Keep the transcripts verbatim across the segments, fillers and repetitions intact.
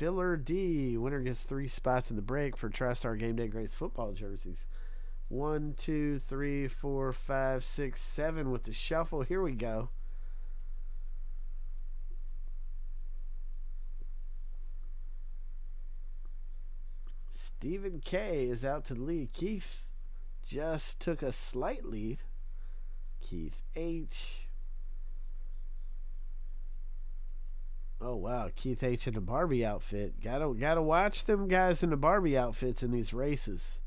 Filler D. Winner gets three spots in the break for TriStar Game Day Greats football jerseys. One, two, three, four, five, six, seven with the shuffle. Here we go. Stephen K is out to the lead. Keith just took a slight lead. Keith H. Oh wow, Keith H in the Barbie outfit. Gotta gotta watch them guys in the Barbie outfits in these races.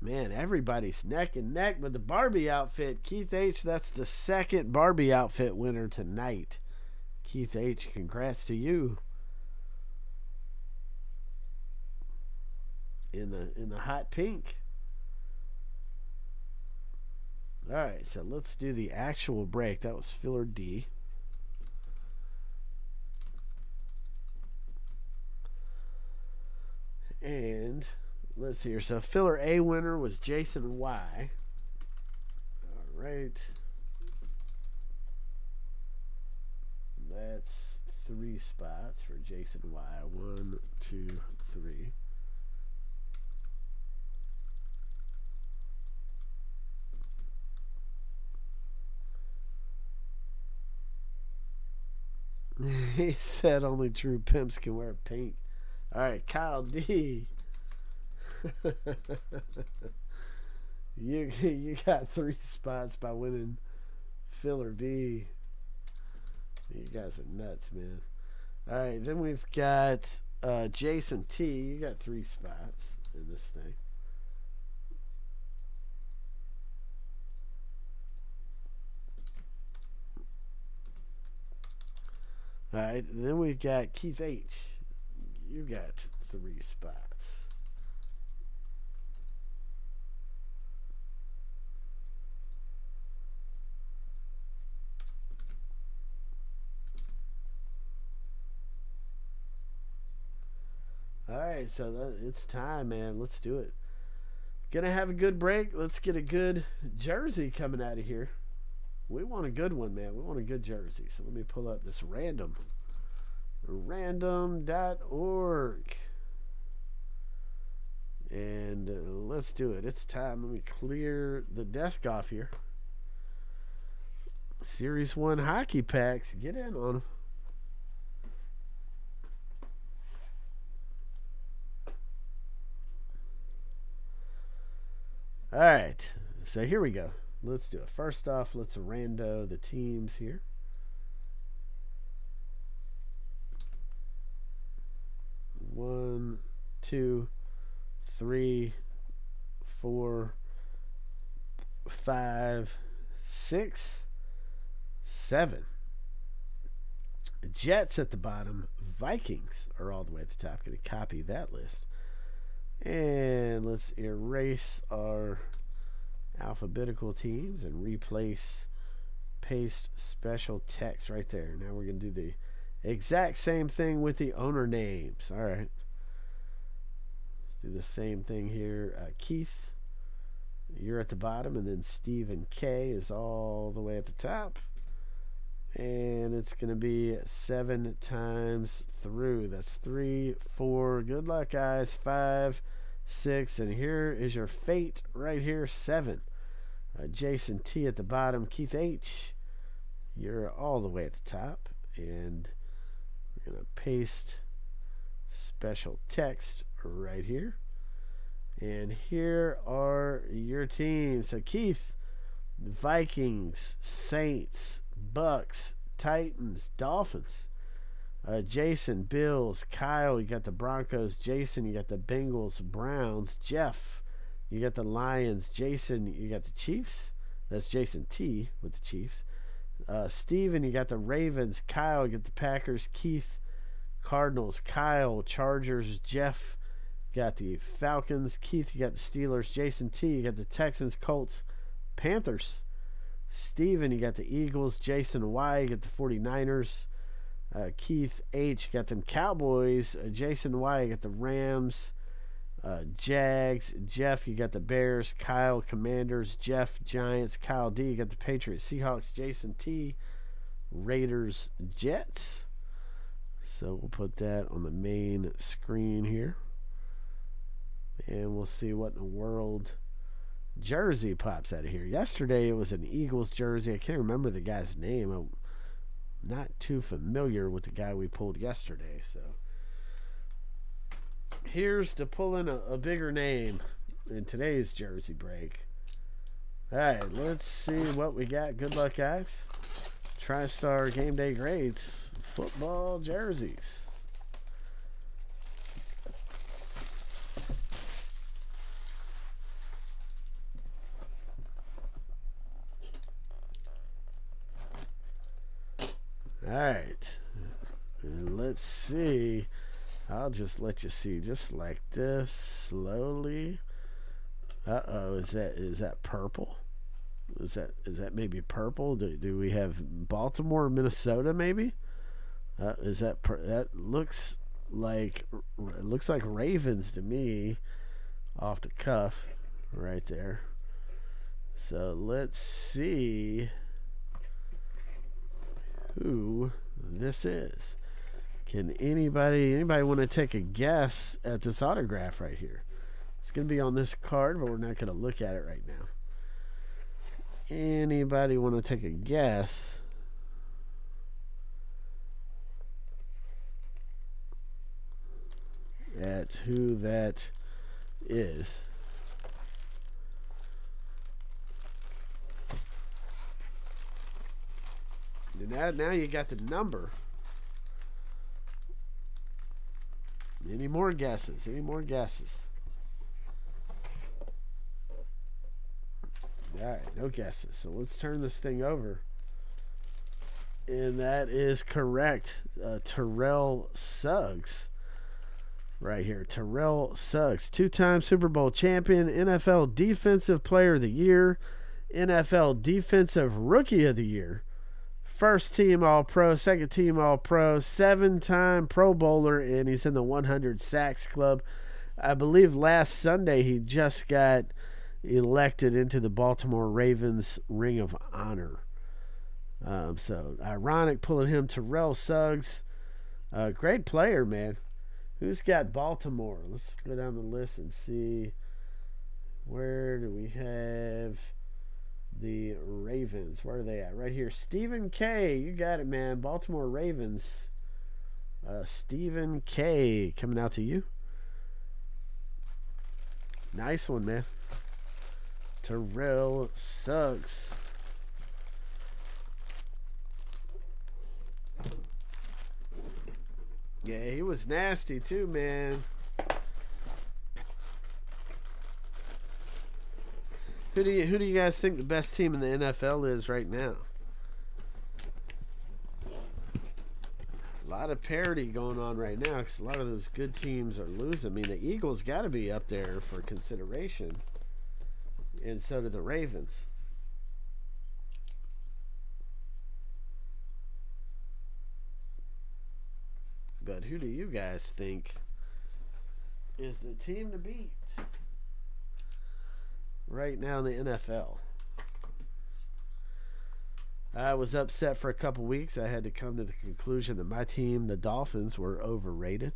Man, everybody's neck and neck, but the Barbie outfit, Keith H, that's the second Barbie outfit winner tonight. Keith H, congrats to you. In the in the hot pink. All right, so let's do the actual break. That was filler D. And let's see here. So filler A winner was Jason Y. All right. That's three spots for Jason Y. One, two, three. He said only true pimps can wear pink. All right, Kyle D. you you got three spots by winning filler B. You guys are nuts, man. All right, then we've got uh, Jason T. You got three spots in this thing. All right, then we've got Keith H. You got three spots. All right, so that, it's time, man. Let's do it. Gonna have a good break. Let's get a good jersey coming out of here. We want a good one, man. We want a good jersey. So let me pull up this random. Random dot org. And uh, let's do it. It's time. Let me clear the desk off here. Series one hockey packs. Get in on them. All right. So here we go. Let's do it. First off, let's rando the teams here. One, two, three, four, five, six, seven. Jets at the bottom. Vikings are all the way at the top. Going to copy that list. And let's erase our alphabetical teams and replace, paste special text right there. Now we're going to do the exact same thing with the owner names. All right. Let's do the same thing here. Uh, Keith, you're at the bottom, and then Stephen K is all the way at the top. And it's going to be seven times through. That's three, four. Good luck, guys. Five, six, and here is your fate right here. Seven. Uh, Jason T at the bottom. Keith H, you're all the way at the top, and we're gonna paste special text right here. And here are your teams. So Keith, Vikings, Saints, Bucks, Titans, Dolphins. Uh, Jason, Bills. Kyle, you got the Broncos. Jason, you got the Bengals, Browns. Jeff, you got the Lions. Jason, you got the Chiefs. That's Jason T with the Chiefs. Uh, Steven, you got the Ravens. Kyle, you got the Packers. Keith, Cardinals. Kyle, Chargers. Jeff, you got the Falcons. Keith, you got the Steelers. Jason T, you got the Texans, Colts, Panthers. Steven, you got the Eagles. Jason Y, you got the forty-niners. Uh, Keith H got them Cowboys. uh, Jason Y got the Rams, uh, Jags. Jeff, you got the Bears. Kyle, Commanders. Jeff, Giants. Kyle D, you got the Patriots, Seahawks. Jason T, Raiders, Jets. So we'll put that on the main screen here. And we'll see what in the world jersey pops out of here. Yesterday it was an Eagles jersey. I can't remember the guy's name. I'm not too familiar with the guy we pulled yesterday. So here's to pulling a, a bigger name in today's jersey break. All right, let's see what we got. Good luck, guys. TriStar Game Day Greats football jerseys. All right, and let's see. I'll just let you see just like this slowly. Uh-oh, is that is that purple? Is that is that maybe purple? Do, do we have Baltimore or Minnesota maybe? Uh, is that that looks like it looks like Ravens to me off the cuff right there. So let's see who this is. Can anybody anybody want to take a guess at this autograph right here? It's going to be on this card, but we're not going to look at it right now. Anybody want to take a guess? At who that is. Now, now you got the number. Any more guesses? Any more guesses? All right, no guesses. So let's turn this thing over. And that is correct. Uh, Terrell Suggs. Right here. Terrell Suggs. Two-time Super Bowl champion. N F L Defensive Player of the Year. N F L Defensive Rookie of the Year. First team All-Pro. Second team All-Pro. Seven-time Pro Bowler. And he's in the one hundred Sacks Club. I believe last Sunday he just got elected into the Baltimore Ravens Ring of Honor. Um, so ironic pulling him. Terrell Suggs, uh, great player, man. Who's got Baltimore? Let's go down the list and see, where do we have the Ravens? Where are they at? Right here. Stephen K. You got it, man. Baltimore Ravens. Uh, Stephen K. Coming out to you. Nice one, man. Terrell Suggs. Yeah, he was nasty too, man. Who do you who do you guys think the best team in the N F L is right now? A lot of parity going on right now because a lot of those good teams are losing. I mean, the Eagles got to be up there for consideration. And so do the Ravens. But who do you guys think is the team to beat right now in the N F L? I was upset for a couple weeks. I had to come to the conclusion that my team, the Dolphins, were overrated.